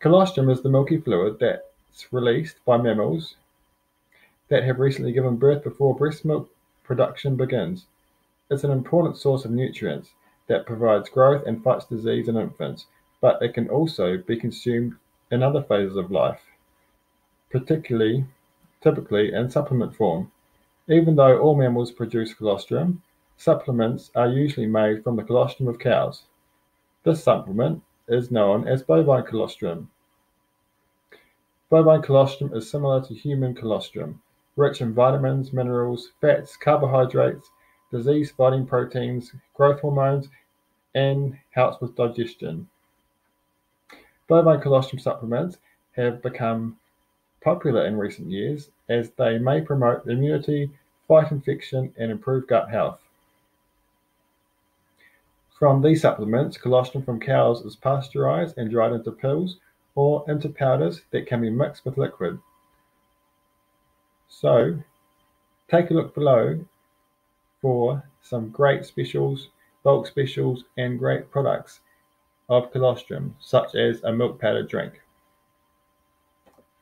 Colostrum is the milky fluid that's released by mammals that have recently given birth before breast milk production begins. It's an important source of nutrients that provides growth and fights disease in infants, but it can also be consumed in other phases of life, typically in supplement form. Even though all mammals produce colostrum, supplements are usually made from the colostrum of cows. This supplement is known as bovine colostrum. Bovine colostrum is similar to human colostrum, rich in vitamins, minerals, fats, carbohydrates, disease-fighting proteins, growth hormones, and helps with digestion. Bovine colostrum supplements have become popular in recent years as they may promote immunity, fight infection, and improve gut health. From these supplements, colostrum from cows is pasteurized and dried into pills or into powders that can be mixed with liquid. So, take a look below for some great specials, bulk specials, and great products of colostrum, such as a milk powder drink.